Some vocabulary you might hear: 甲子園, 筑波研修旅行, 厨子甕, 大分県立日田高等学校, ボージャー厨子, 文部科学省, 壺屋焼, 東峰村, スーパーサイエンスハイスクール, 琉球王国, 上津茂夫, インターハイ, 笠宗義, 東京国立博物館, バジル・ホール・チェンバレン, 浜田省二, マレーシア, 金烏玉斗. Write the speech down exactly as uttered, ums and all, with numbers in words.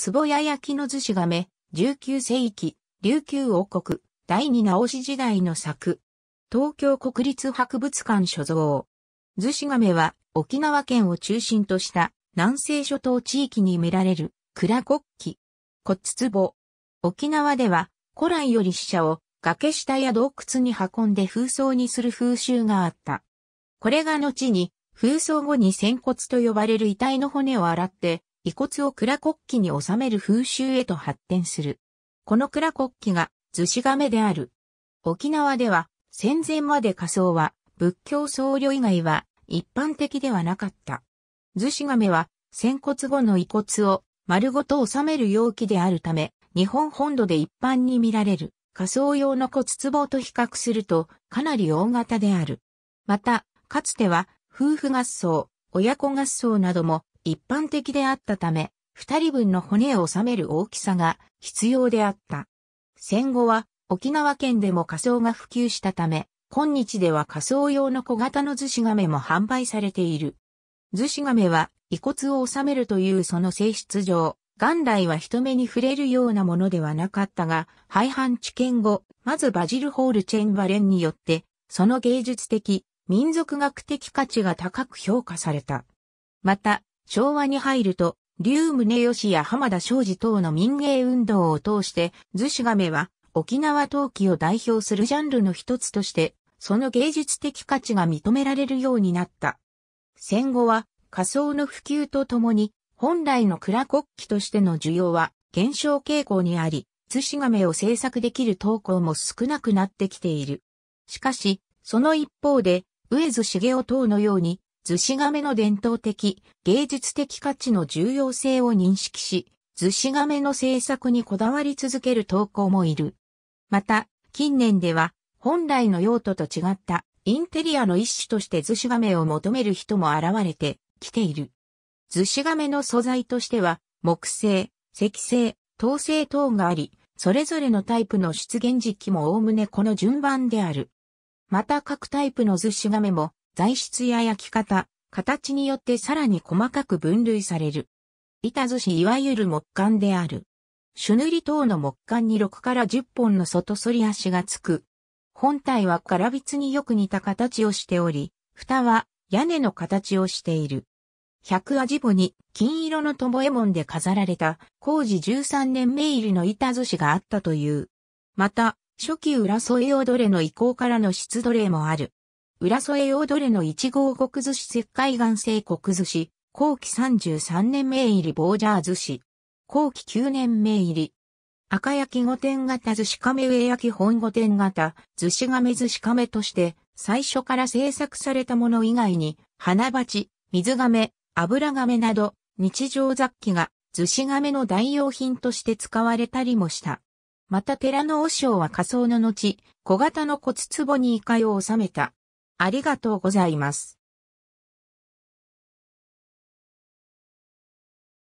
壺屋焼の厨子亀、じゅうきゅうせいき、琉球王国、だいに直し時代の作。東京国立博物館所蔵。厨子亀は沖縄県を中心とした南西諸島地域に見られる蔵骨器。骨壺。沖縄では古来より死者を崖下や洞窟に運んで風葬にする風習があった。これが後に風葬後に仙骨と呼ばれる遺体の骨を洗って遺骨を蔵骨器に収める風習へと発展する。この蔵骨器が厨子亀である。沖縄では戦前まで火葬は仏教僧侶以外は一般的ではなかった。厨子亀は仙骨後の遺骨を丸ごと収める容器であるため日本本土で一般に見られる火葬用の骨壺と比較するとかなり大型である。また、かつては夫婦合葬、親子合葬なども一般的であったため二人分の骨を収める大きさが必要であった。戦後は沖縄県でも火葬が普及したため、今日では火葬用の小型の厨子亀も販売されている。厨子亀は遺骨を収めるというその性質上、元来は人目に触れるようなものではなかったが、廃藩置県後、まずバジル・ホール・チェンバレンによって、その芸術的、民族学的価値が高く評価された。また、昭和に入ると、笠宗義や浜田省二等の民芸運動を通して、厨子亀は沖縄陶器を代表するジャンルの一つとして、その芸術的価値が認められるようになった。戦後は火葬の普及とともに、本来の蔵骨器としての需要は減少傾向にあり、厨子亀を制作できる陶工も少なくなってきている。しかし、その一方で、上津茂夫等のように、厨子亀の伝統的、芸術的価値の重要性を認識し、厨子亀の制作にこだわり続ける陶工もいる。また、近年では、本来の用途と違ったインテリアの一種として厨子亀を求める人も現れてきている。厨子亀の素材としては、木製、石製、陶製等があり、それぞれのタイプの出現時期もおおむねこの順番である。また各タイプの厨子亀も、材質や焼き方、形によってさらに細かく分類される。板厨子いわゆる木管である。朱塗り等の木管にろくからじゅっぽんの外反り足がつく。本体は唐櫃によく似た形をしており、蓋は屋根の形をしている。百足壺に金色の巴紋で飾られたこうじじゅうさんねん銘入りの板厨子があったという。また、初期浦添用土鈴の遺構からの出土例もある。浦添用土鈴のいちごう国厨子石灰岩製国厨子、こうきさんじゅうさんねん銘入りボージャー厨子、こうききゅうねん銘入り。赤焼御殿型厨子亀上焼本御殿型厨子亀厨子亀として最初から制作されたもの以外に花鉢、水亀、油亀など日常雑器が厨子亀の代用品として使われたりもした。また寺の和尚は火葬の後、小型の骨壺に遺灰を納めた。ありがとうございます。